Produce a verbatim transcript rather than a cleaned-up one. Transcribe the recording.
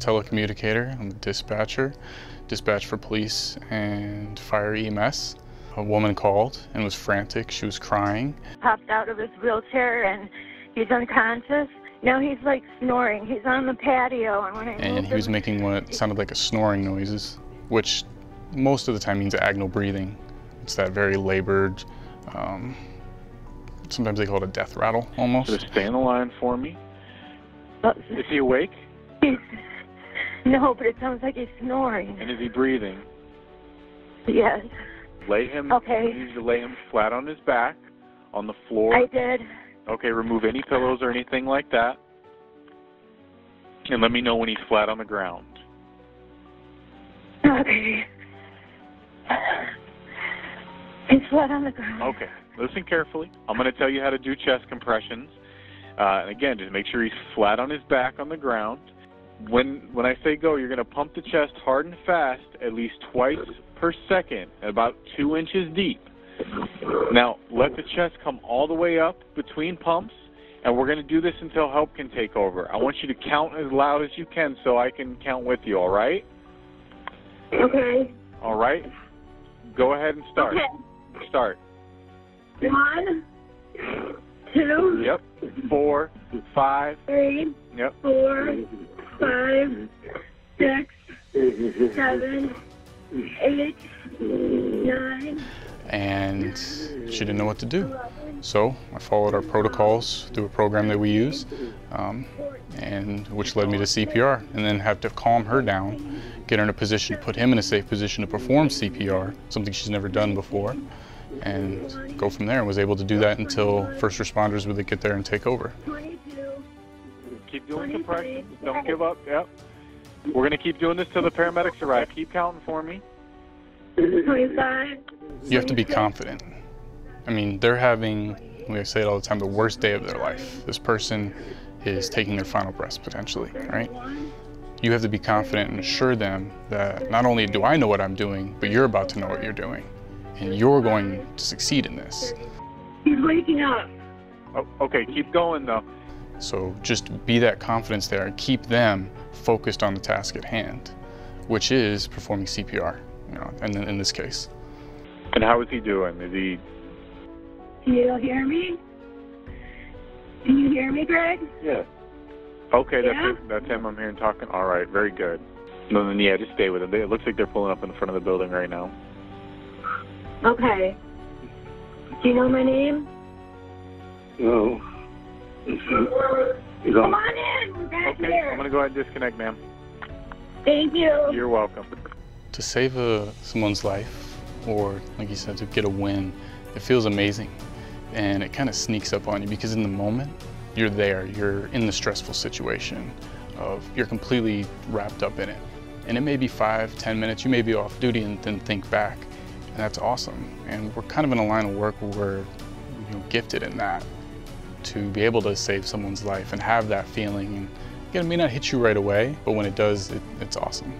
telecommunicator, I'm the dispatcher, dispatch for police and fire E M S. A woman called and was frantic, she was crying. Popped out of his wheelchair and he's unconscious. Now he's like snoring, he's on the patio. And, when I and he was him, making what sounded like a snoring noises, which most of the time means agonal breathing. It's that very labored, um, sometimes they call it a death rattle almost. Just stay on the line for me. Uh, is he awake? He's, no, but it sounds like he's snoring. And is he breathing? Yes. Lay him, okay. You need to lay him flat on his back, on the floor. I did. Okay, remove any pillows or anything like that. And let me know when he's flat on the ground. Okay. He's flat on the ground. Okay, listen carefully. I'm going to tell you how to do chest compressions. Uh, and again, just make sure he's flat on his back on the ground. When, when I say go, you're going to pump the chest hard and fast at least twice per second, about two inches deep. Now, let the chest come all the way up between pumps, and we're going to do this until help can take over. I want you to count as loud as you can so I can count with you, all right? Okay. All right? Go ahead and start. Okay. Start. One, two. Yep. Four, five. Three. Yep. Four, five, six, seven, eight, nine. And she didn't know what to do. So I followed our protocols through a program that we use, um, and which led me to C P R, and then had to calm her down, get her in a position, put him in a safe position to perform C P R, something she's never done before, and go from there, and was able to do that until first responders would get there and take over. Keep doing compressions, don't give up, yep. We're gonna keep doing this till the paramedics arrive. Keep counting for me. twenty-five. You have to be confident. I mean, they're having, we say it all the time, the worst day of their life. This person is taking their final breaths potentially, right? You have to be confident and assure them that not only do I know what I'm doing, but you're about to know what you're doing. And you're going to succeed in this. He's waking up. Oh, okay, keep going though. So just be that confidence there and keep them focused on the task at hand, which is performing C P R, you know, and in, in this case. And how is he doing? Is he? Can you hear me? Can you hear me, Greg? Yeah. Okay, that's yeah? It. That's him. I'm hearing talking. All right, very good. No, then yeah, just stay with him. It looks like they're pulling up in front of the building right now. Okay. Do you know my name? No. Come on in. We're back okay, here. I'm gonna go ahead and disconnect, ma'am. Thank you. You're welcome. To save a, someone's life, or like you said, to get a win, it feels amazing. And it kind of sneaks up on you because in the moment, you're there, you're in the stressful situation of, you're completely wrapped up in it. And it may be five, ten minutes, you may be off duty and then think back, and that's awesome. And we're kind of in a line of work where we're, you know, gifted in that, to be able to save someone's life and have that feeling. And again, it may not hit you right away, but when it does, it, it's awesome.